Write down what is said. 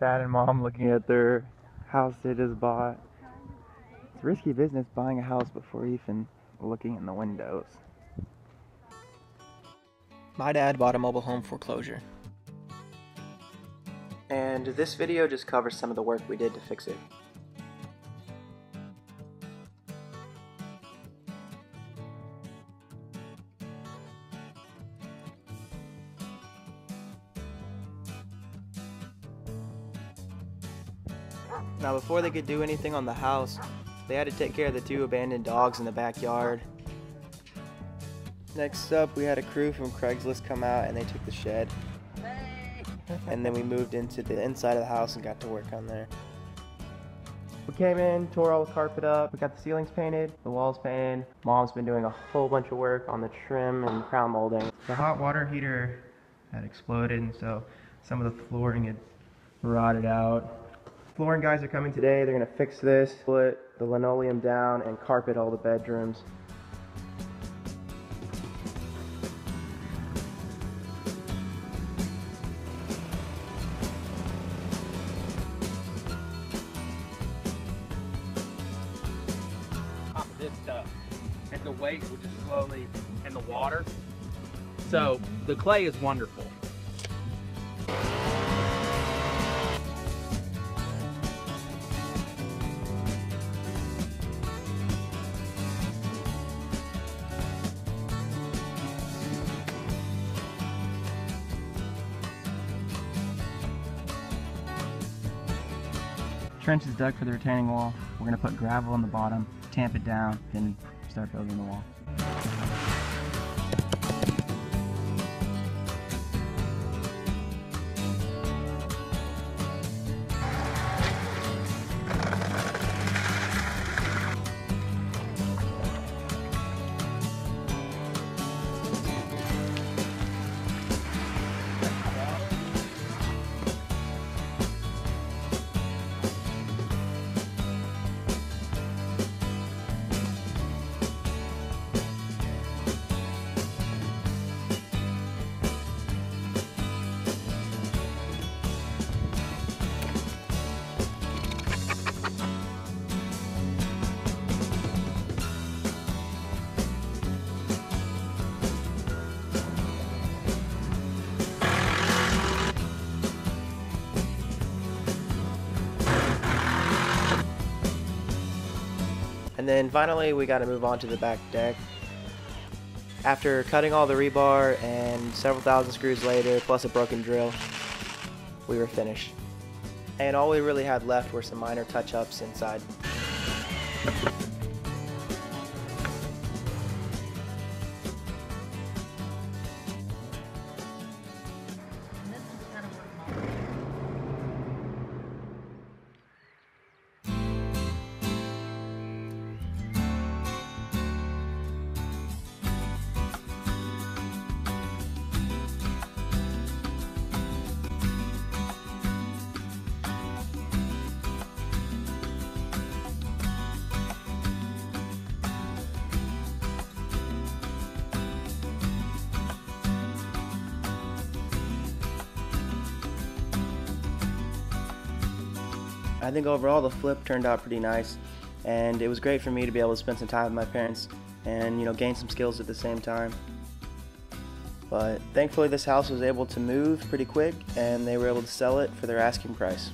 Dad and Mom looking at their house they just bought. It's risky business buying a house before even looking in the windows. My dad bought a mobile home foreclosure. And this video just covers some of the work we did to fix it. Now, before they could do anything on the house, they had to take care of the two abandoned dogs in the backyard. Next up, we had a crew from Craigslist come out and they took the shed. And then we moved into the inside of the house and got to work on there. We came in, tore all the carpet up, we got the ceilings painted, the walls painted. Mom's been doing a whole bunch of work on the trim and crown molding. The hot water heater had exploded, and so some of the flooring had rotted out. Flooring guys are coming today, they're gonna fix this, put the linoleum down and carpet all the bedrooms. This stuff and the weight will just slowly, and the water. So the clay is wonderful. Trench is dug for the retaining wall. We're going to put gravel on the bottom, tamp it down, then start building the wall. And then finally we got to move on to the back deck. After cutting all the rebar and several thousand screws later, plus a broken drill, we were finished. And all we really had left were some minor touch-ups inside. I think overall the flip turned out pretty nice, and it was great for me to be able to spend some time with my parents and, you know, gain some skills at the same time. But thankfully this house was able to move pretty quick, and they were able to sell it for their asking price.